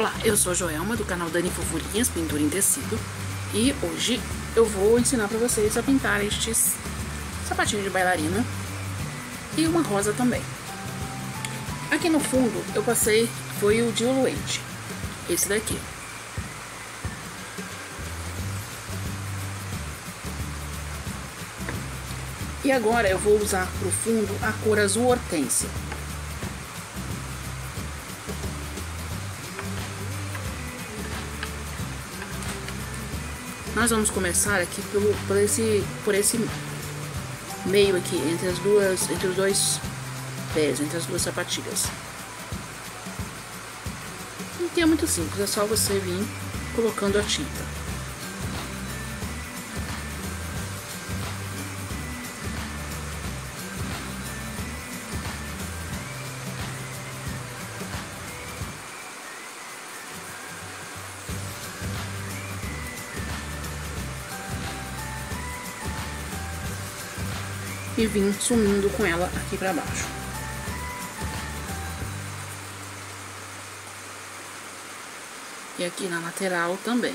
Olá, eu sou a Joelma do canal Dani Fofurinhas, pintura em tecido, e hoje eu vou ensinar pra vocês a pintar estes sapatinhos de bailarina e uma rosa também. Aqui no fundo eu passei, foi o diluente, esse daqui. E agora eu vou usar pro fundo a cor azul hortênsia. Nós vamos começar aqui por esse meio aqui, entre os dois pés, entre as duas sapatilhas. E é muito simples, é só você vir colocando a tinta. E vim sumindo com ela aqui pra baixo. E aqui na lateral também.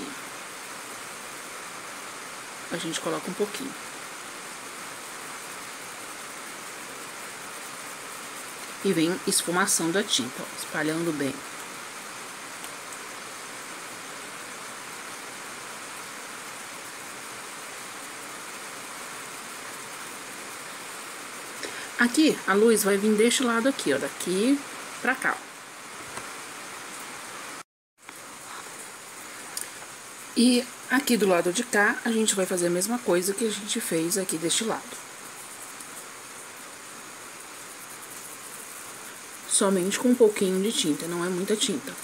A gente coloca um pouquinho. E vem esfumaçando a tinta, ó, espalhando bem. Aqui, a luz vai vir deste lado aqui, ó, daqui pra cá. E aqui do lado de cá, a gente vai fazer a mesma coisa que a gente fez aqui deste lado. Somente com um pouquinho de tinta, não é muita tinta.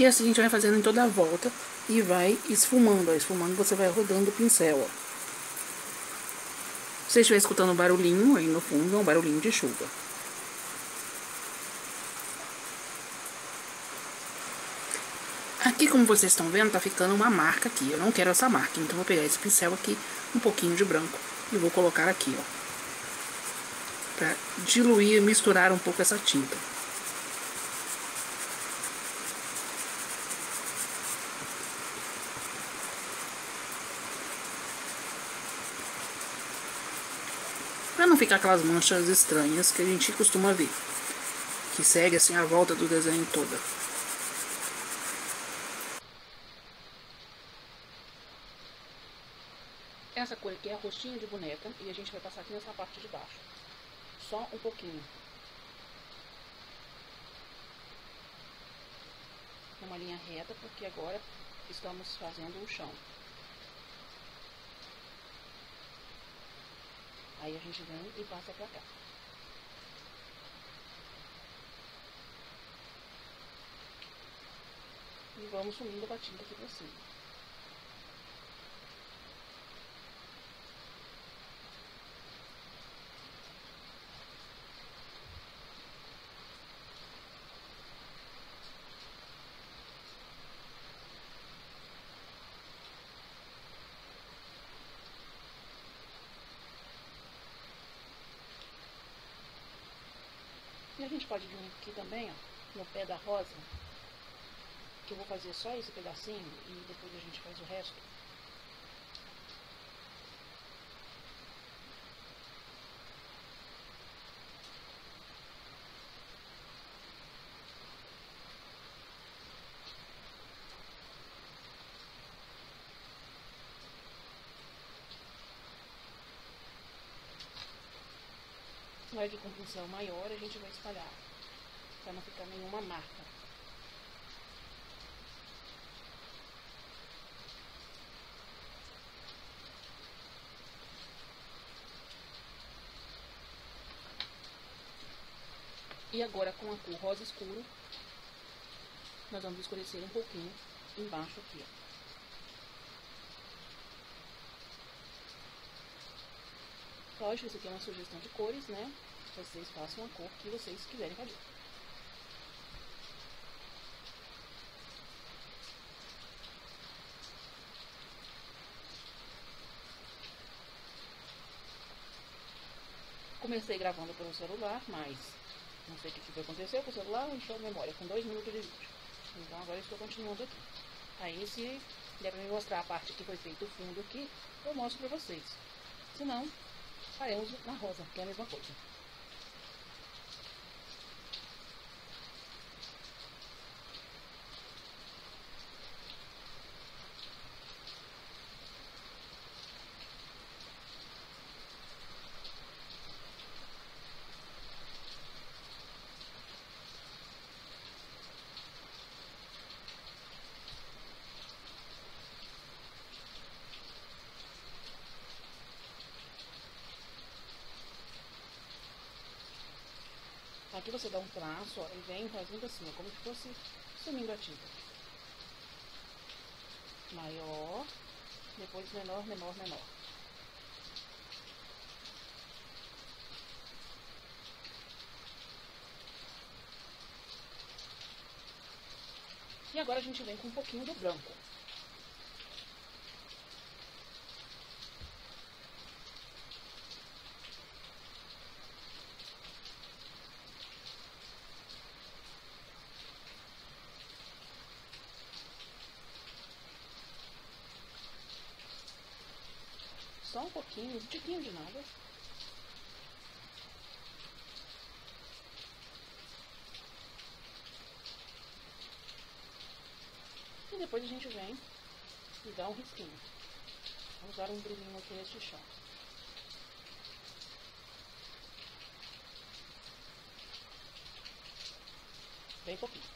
E assim a gente vai fazendo em toda a volta e vai esfumando, ó. Esfumando, você vai rodando o pincel, ó. Se você estiver escutando um barulhinho aí no fundo, é um barulhinho de chuva. Aqui, como vocês estão vendo, tá ficando uma marca aqui. Eu não quero essa marca, então eu vou pegar esse pincel aqui, um pouquinho de branco, e vou colocar aqui, ó. Pra diluir e misturar um pouco essa tinta. Pra não ficar aquelas manchas estranhas que a gente costuma ver, que segue assim a volta do desenho toda. Essa cor aqui é a rostinho de boneca e a gente vai passar aqui nessa parte de baixo, só um pouquinho. Numa linha reta, porque agora estamos fazendo o chão. Aí a gente vem e passa pra cá. E vamos sumindo a tinta aqui pra cima. E a gente pode vir aqui também, ó, no pé da rosa, que eu vou fazer só esse pedacinho e depois a gente faz o resto. Vai de compreensão maior, a gente vai espalhar, para não ficar nenhuma marca. E agora com a cor rosa escuro, nós vamos escurecer um pouquinho embaixo aqui, ó. Lógico, isso aqui é uma sugestão de cores, né? Vocês façam a cor que vocês quiserem fazer. Comecei gravando pelo celular, mas não sei o que foi acontecer com o celular, encheu a memória com 2 minutos de vídeo. Então agora eu estou continuando aqui. Aí se der para me mostrar a parte que foi feita o fundo aqui, eu mostro para vocês. Se não, faremos na rosa, que é a mesma coisa. Aqui você dá um traço, ó, e vem fazendo assim, ó, como se fosse sumindo a tinta. Maior, depois menor, menor, menor. E agora a gente vem com um pouquinho do branco. Só um pouquinho, um tiquinho de nada. E depois a gente vem e dá um risquinho. Vou usar um brilhinho aqui neste chão. Bem pouquinho.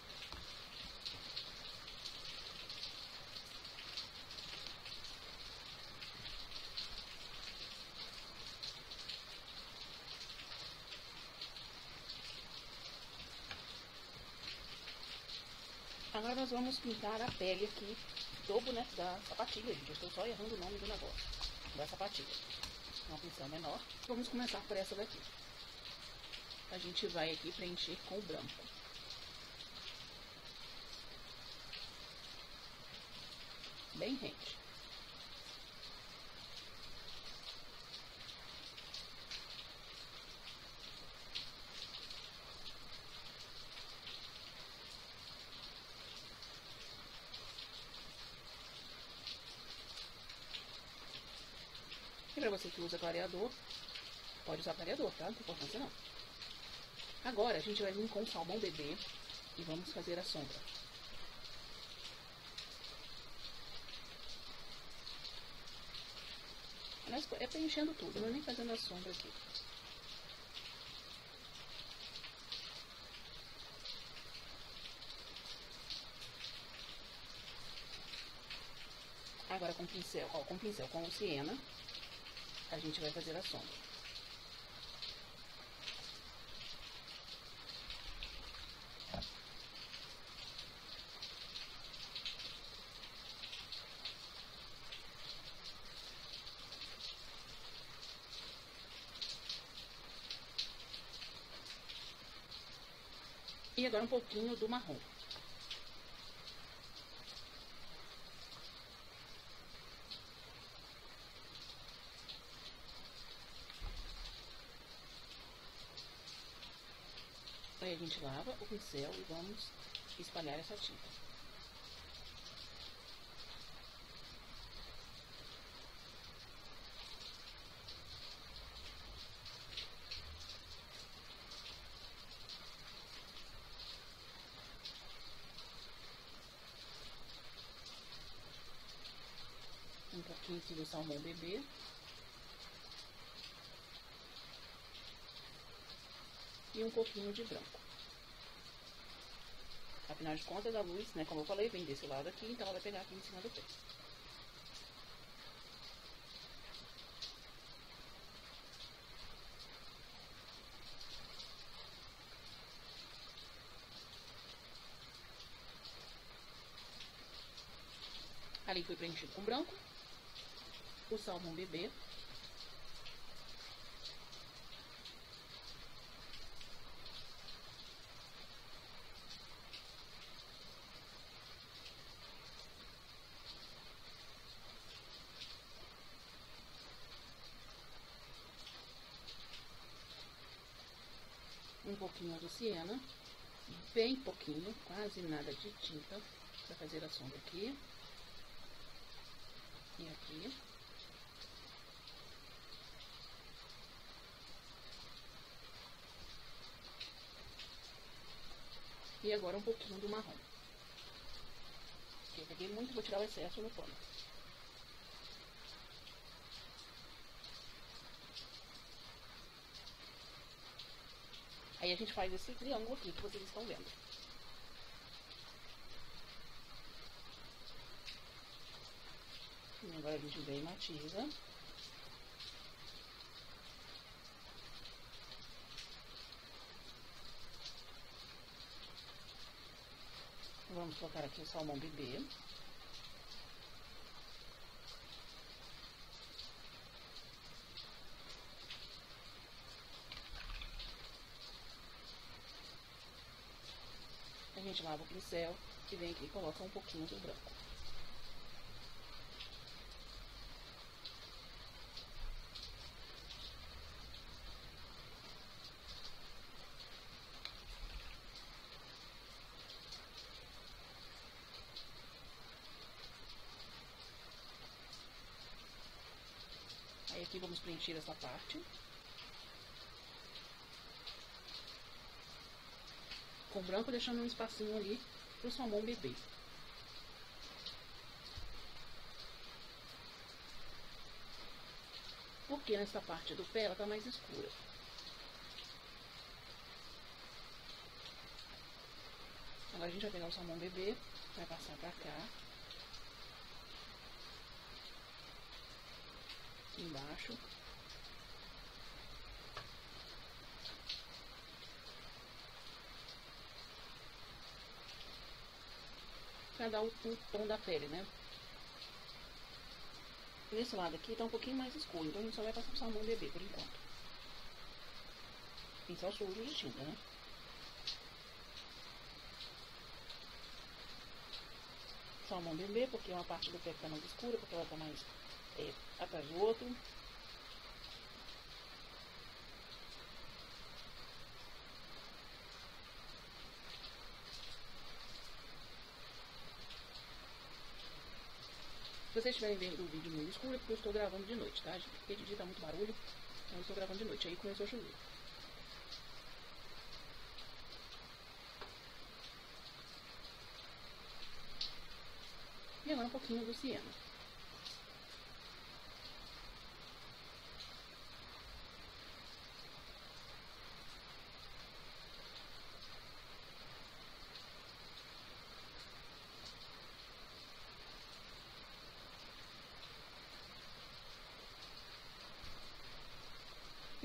Agora nós vamos pintar a pele aqui do boneco da sapatilha, gente. Eu estou só errando o nome do negócio, da sapatilha. Uma pincel menor. Vamos começar por essa daqui. A gente vai aqui preencher com o branco. Bem rente. Para você que usa clareador, pode usar clareador, tá? Não tem importância não. Agora a gente vai vir com o salmão bebê e vamos fazer a sombra. Mas é preenchendo tudo, não é nem fazendo a sombra aqui. Agora com o pincel, ó, com o pincel com o siena, a gente vai fazer a sombra. E agora um pouquinho do marrom. Aí a gente lava o pincel e vamos espalhar essa tinta. Um pouquinho de salmão bebê. E um pouquinho de branco. Afinal de contas, a luz, né, como eu falei, vem desse lado aqui, então ela vai pegar aqui em cima do texto. Ali foi preenchido com branco, o salmão bebê um pouquinho a Luciana, bem pouquinho, quase nada de tinta, para fazer a sombra aqui e aqui. E agora um pouquinho do marrom. Eu peguei muito, vou tirar o excesso no pano. Aí a gente faz esse triângulo aqui que vocês estão vendo. E agora a gente vem e matiza. Vamos colocar aqui o salmão bebê. A gente lava o pincel e vem aqui e coloca um pouquinho do branco. Aqui vamos preencher essa parte com branco, deixando um espacinho ali pro salmão bebê. Porque nessa parte do pé ela tá mais escura. Agora a gente vai pegar o salmão bebê, vai passar pra cá. Embaixo. Pra dar o tom da pele, né? Nesse lado aqui tá um pouquinho mais escuro, então a gente só vai passar o salmão bebê por enquanto. Pincel sujo de tinta, né? Salmão bebê, porque é uma parte do pé que tá mais escura, porque ela tá mais... atrás do outro. Se vocês estiverem vendo o vídeo meio escuro é porque eu estou gravando de noite, tá? Porque de dia tá muito barulho, então eu estou gravando de noite, aí começou a chover. E agora um pouquinho do ciano.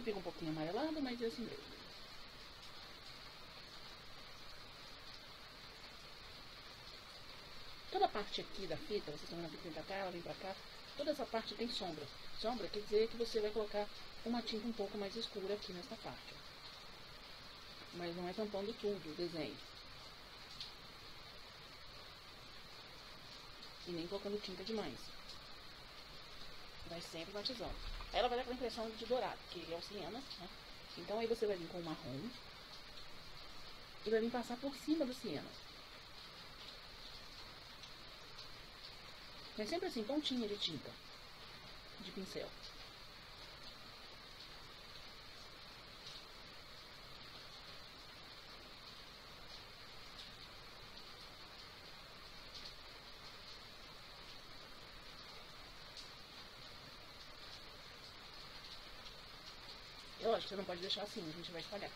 Fica um pouquinho amarelado, mas é assim mesmo. Toda a parte aqui da fita, vocês estão vendo a fita pra cá, ela vem pra cá, toda essa parte tem sombra. Sombra quer dizer que você vai colocar uma tinta um pouco mais escura aqui nessa parte. Mas não é tampando tudo o desenho. E nem colocando tinta demais. Vai sempre batizando. Aí ela vai dar aquela impressão de dourado, que é o ciano, né? Então aí você vai vir com o marrom e vai vir passar por cima do ciano. É sempre assim, pontinha de tinta, de pincel. Você não pode deixar assim, a gente vai espalhar.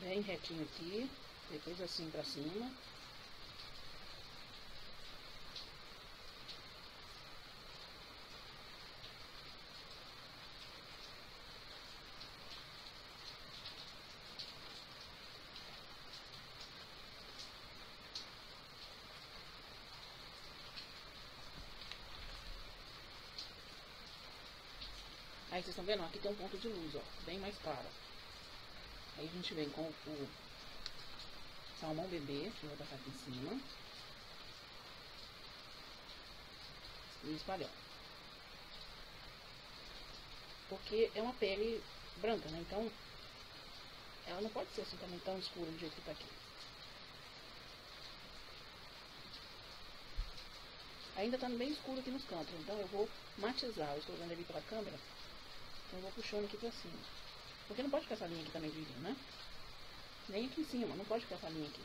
Bem retinho aqui, depois assim pra cima. Aí vocês estão vendo, aqui tem um ponto de luz, ó, bem mais claro. Aí a gente vem com o salmão bebê, que eu vou passar aqui em cima. e espalhar. Porque é uma pele branca, né? Então, ela não pode ser assim também tão escura do jeito que tá aqui. Ainda tá bem escuro aqui nos cantos, então eu vou matizar. Eu estou olhando ali pela câmera, então eu vou puxando aqui pra cima. Porque não pode ficar essa linha aqui também, né? Nem aqui em cima, não pode ficar essa linha aqui.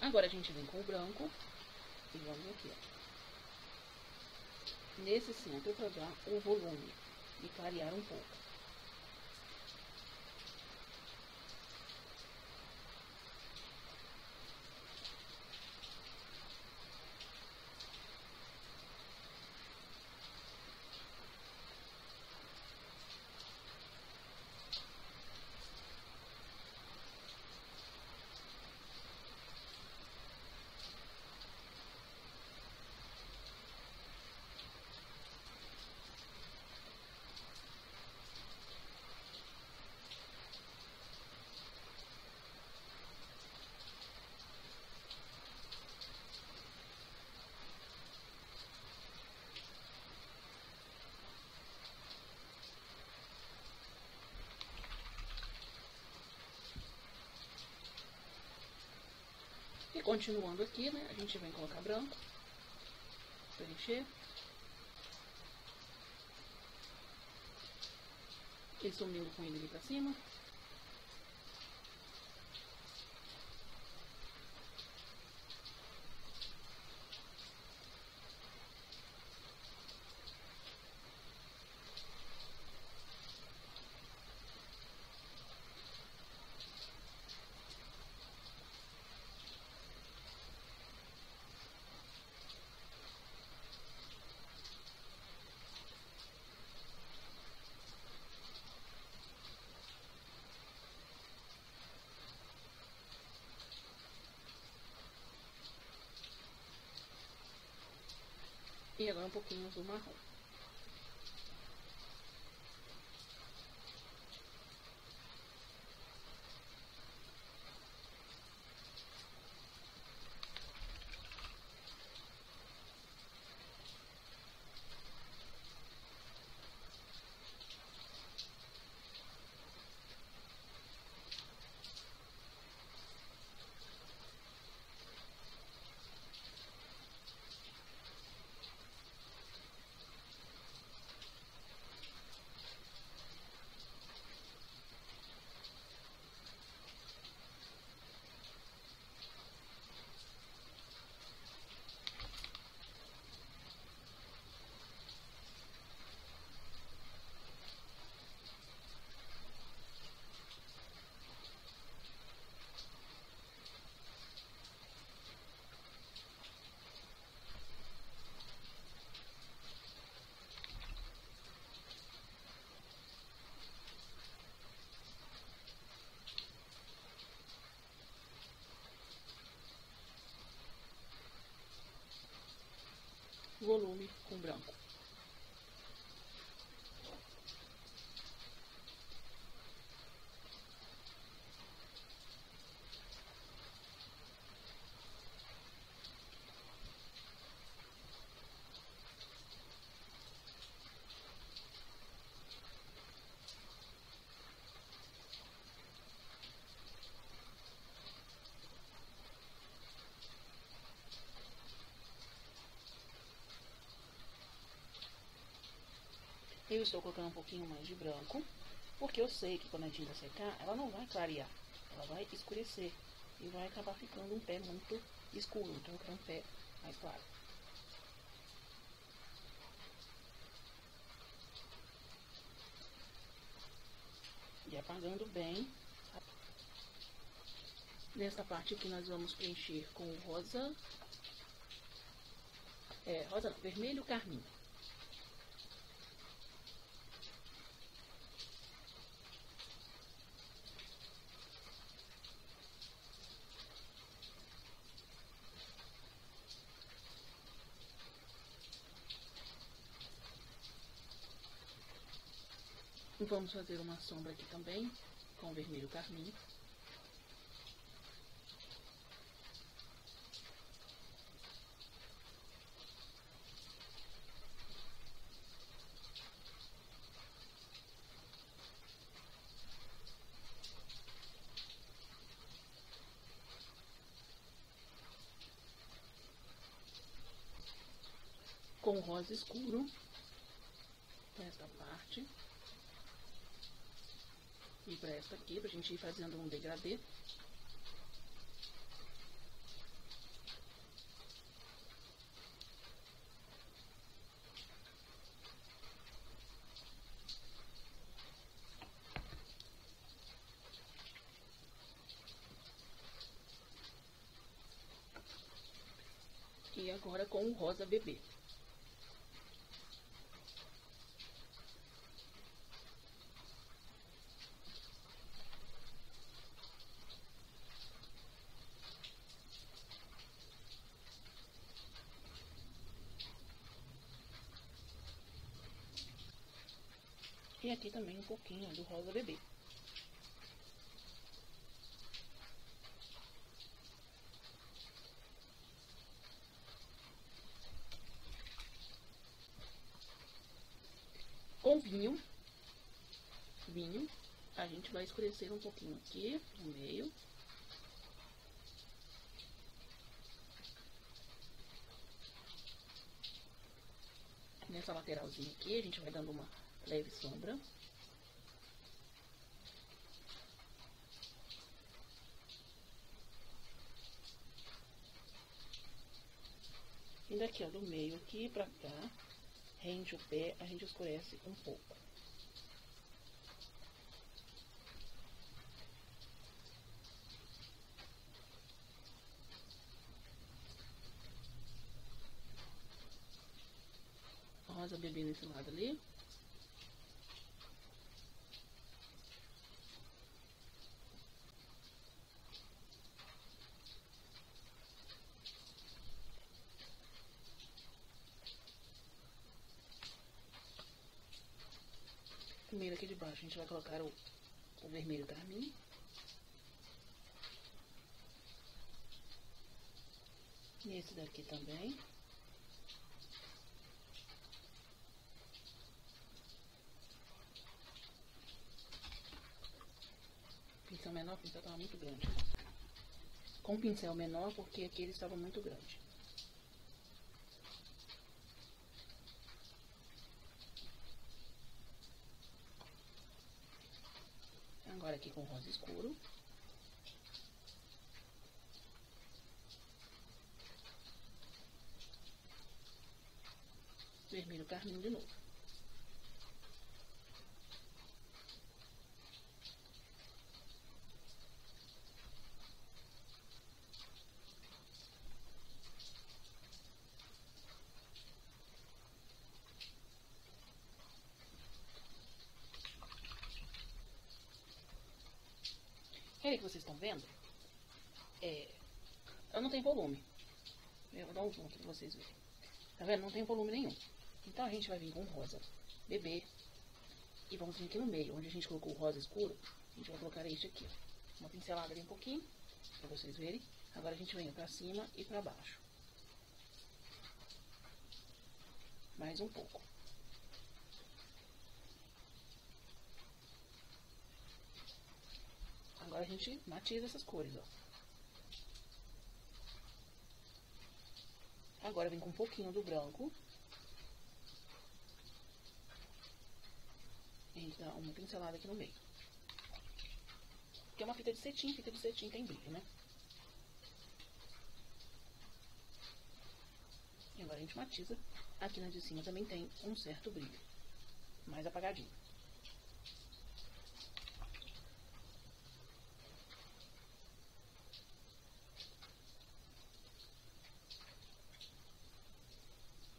Agora a gente vem com o branco e vamos aqui, ó, nesse centro para dar o volume e clarear um pouco. Continuando aqui, né, a gente vem colocar branco, preencher. E sumindo com ele ali pra cima. E agora um pouquinho do marrom. Volume com branco. Eu estou colocando um pouquinho mais de branco, porque eu sei que quando a tinta secar, ela não vai clarear, ela vai escurecer e vai acabar ficando um pé muito escuro, então eu quero um pé mais claro. E apagando bem. Nessa parte aqui nós vamos preencher com rosa, vermelho carmim. Vamos fazer uma sombra aqui também, com vermelho carmim. Com rosa escuro, esta parte, e para esta aqui, para a gente ir fazendo um degradê. E agora com o rosa bebê. E aqui também um pouquinho do rosa bebê. Com vinho, a gente vai escurecer um pouquinho aqui no meio. Nessa lateralzinha aqui, a gente vai dando uma leve sombra. E daqui, ó, do meio aqui pra cá, rende o pé, a gente escurece um pouco. Rosa bebê nesse lado ali. Primeiro aqui de baixo a gente vai colocar o vermelho carmim. E esse daqui também. Pincel menor, o pincel estava muito grande. Com o pincel menor, porque aqui ele estava muito grande. Agora aqui com rosa escuro. Vermelho carmim de novo. Que vocês estão vendo, eu não tenho volume. Eu vou dar um zoom aqui pra vocês verem. Tá vendo? Não tem volume nenhum. Então a gente vai vir com rosa bebê e vamos vir aqui no meio, onde a gente colocou o rosa escuro, a gente vai colocar este aqui, ó. Uma pincelada ali um pouquinho, pra vocês verem. Agora a gente vem pra cima e pra baixo. Mais um pouco. Agora a gente matiza essas cores, ó. Agora vem com um pouquinho do branco. E a gente dá uma pincelada aqui no meio. Porque é uma fita de cetim tem brilho, né? E agora a gente matiza. Aqui na de cima também tem um certo brilho, mais apagadinho.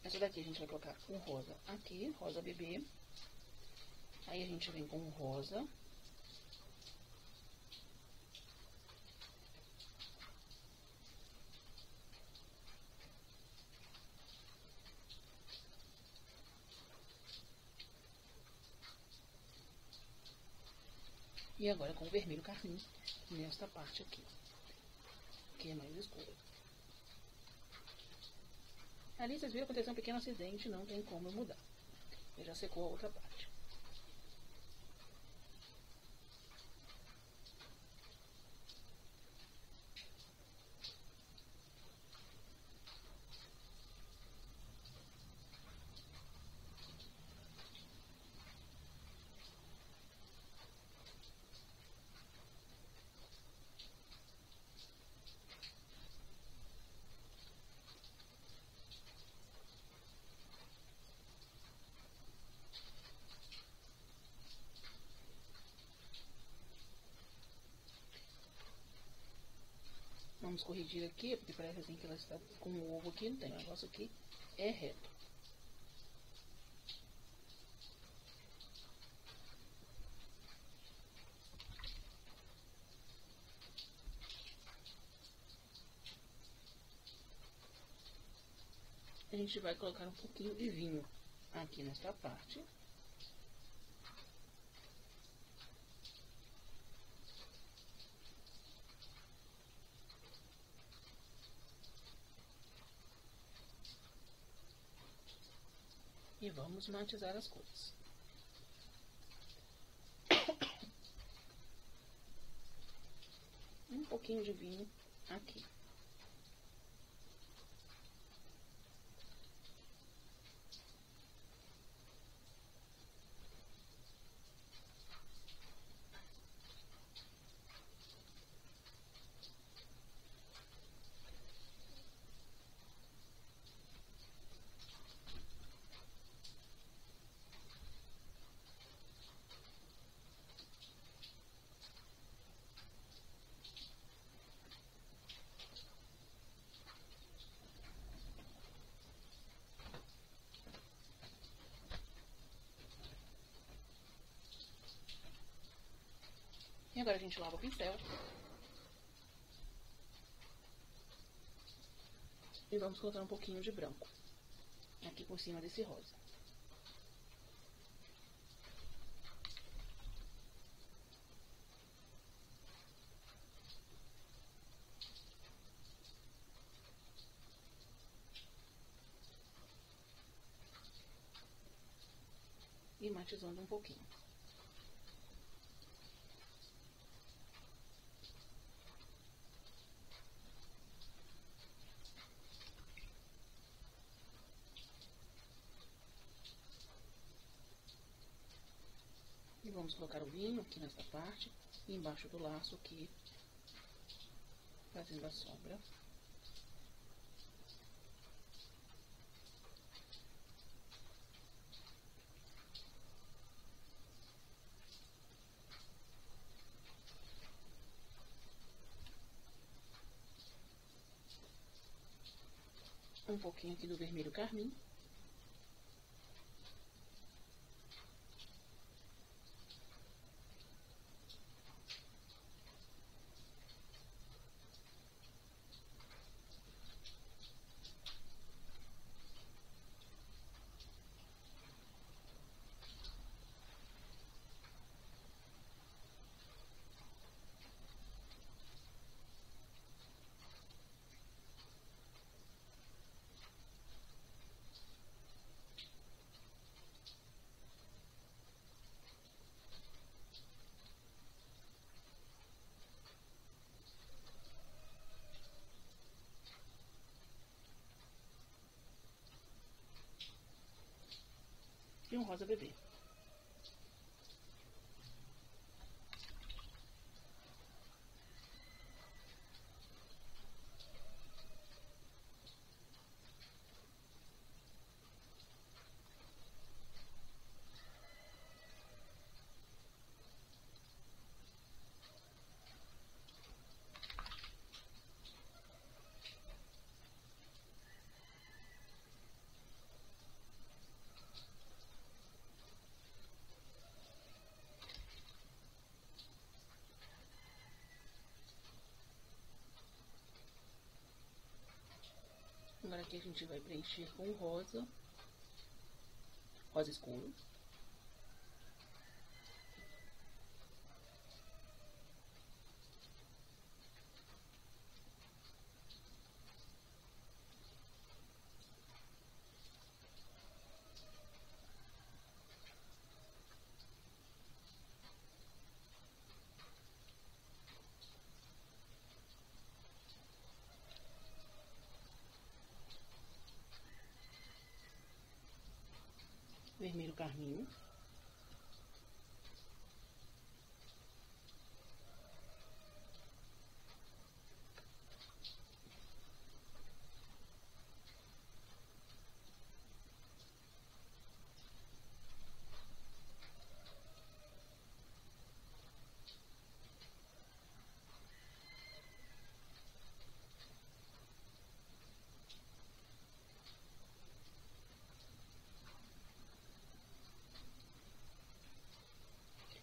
Essa daqui a gente vai colocar com rosa aqui, rosa bebê. Aí a gente vem com rosa. E agora com o vermelho carmim nesta parte aqui, que é mais escura. Ali vocês viram que aconteceu um pequeno acidente, não tem como mudar. Ele já secou a outra parte. Vamos corrigir aqui, porque parece assim que ela está com o ovo aqui, não tem, o negócio aqui é reto. A gente vai colocar um pouquinho de vinho aqui nesta parte. E vamos matizar as cores. Um pouquinho de vinho aqui. E agora a gente lava o pincel e vamos colocar um pouquinho de branco aqui por cima desse rosa. E matizando um pouquinho. Vamos colocar o vinho aqui nessa parte, embaixo do laço aqui, fazendo a sombra. Um pouquinho aqui do vermelho carmim. E um rosa bebê. Agora aqui a gente vai preencher com rosa, rosa escuro. vermelho carmim.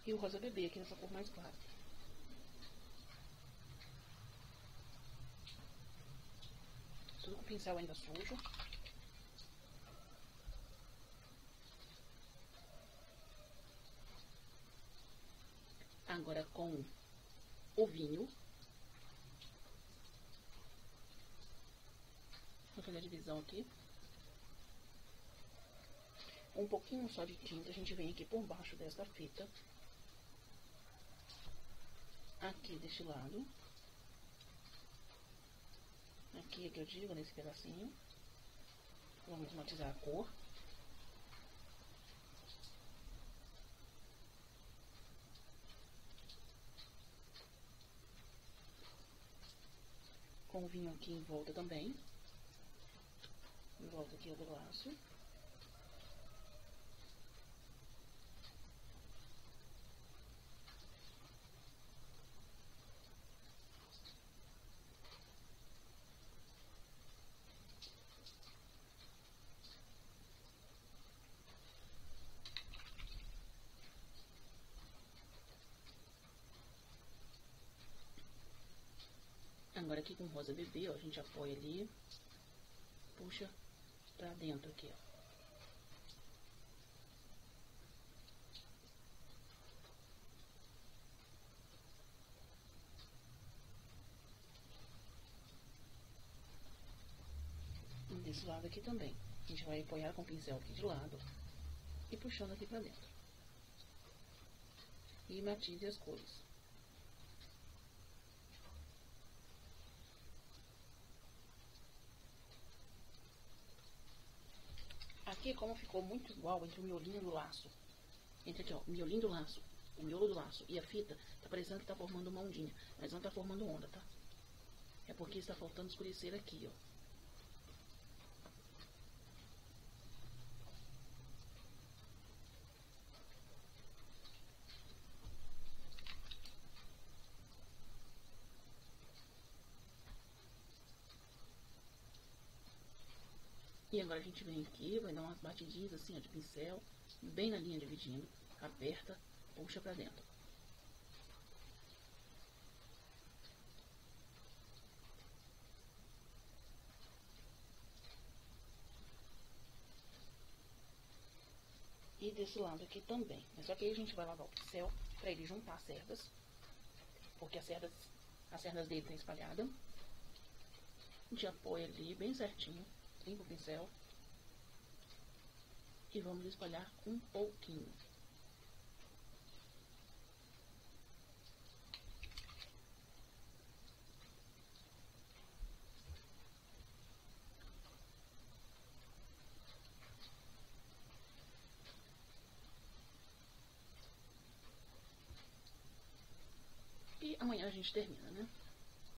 E o rosa bebê aqui nessa cor mais clara. Tudo com o pincel ainda sujo. Agora com o vinho. Vou fazer a divisão aqui. Um pouquinho só de tinta, a gente vem aqui por baixo dessa fita. Aqui deste lado, aqui é que eu digo, nesse pedacinho. Vamos matizar a cor. Com o vinho aqui em volta também. Em volta aqui do laço. Agora aqui com rosa bebê, ó, a gente apoia ali, puxa pra dentro aqui, ó. E desse lado aqui também, a gente vai apoiar com o pincel aqui de lado e puxando aqui pra dentro. E matize as cores. Aqui, como ficou muito igual entre o miolinho do laço, entre aqui, ó, o miolinho do laço, o miolo do laço e a fita, tá parecendo que tá formando uma ondinha, mas não tá formando onda, tá? É porque está faltando escurecer aqui, ó. E agora a gente vem aqui, vai dar umas batidinhas assim, ó, de pincel, bem na linha dividindo, aperta, puxa pra dentro. E desse lado aqui também. Mas só que aí a gente vai lavar o pincel pra ele juntar as cerdas, porque as cerdas dele estão espalhadas. A gente apoia ali bem certinho. Limpa o pincel e vamos espalhar um pouquinho. E amanhã a gente termina, né?